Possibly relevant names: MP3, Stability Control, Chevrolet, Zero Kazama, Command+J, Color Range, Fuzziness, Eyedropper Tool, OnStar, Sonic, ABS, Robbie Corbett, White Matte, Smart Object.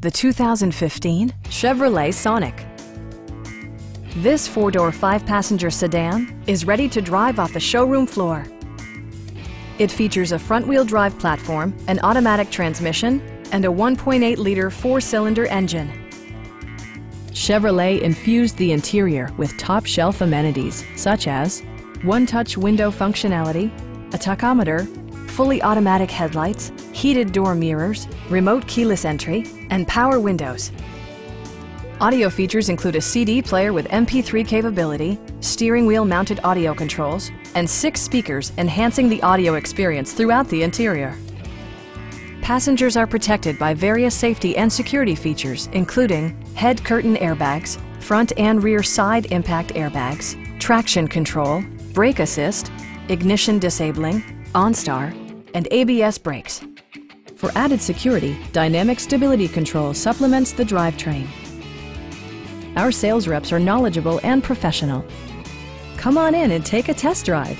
The 2015 Chevrolet Sonic. This four-door, five-passenger sedan is ready to drive off the showroom floor. It features a front-wheel drive platform, an automatic transmission, and a 1.8-liter four-cylinder engine. Chevrolet infused the interior with top-shelf amenities such as one-touch window functionality, a tachometer, fully automatic headlights, heated door mirrors, remote keyless entry, and power windows. Audio features include a CD player with MP3 capability, steering wheel mounted audio controls, and 6 speakers enhancing the audio experience throughout the interior. Passengers are protected by various safety and security features, including head curtain airbags, front and rear side impact airbags, traction control, brake assist, ignition disabling, OnStar, and ABS brakes. For added security, Dynamic Stability Control supplements the drivetrain. Our sales reps are knowledgeable and professional. Come on in and take a test drive.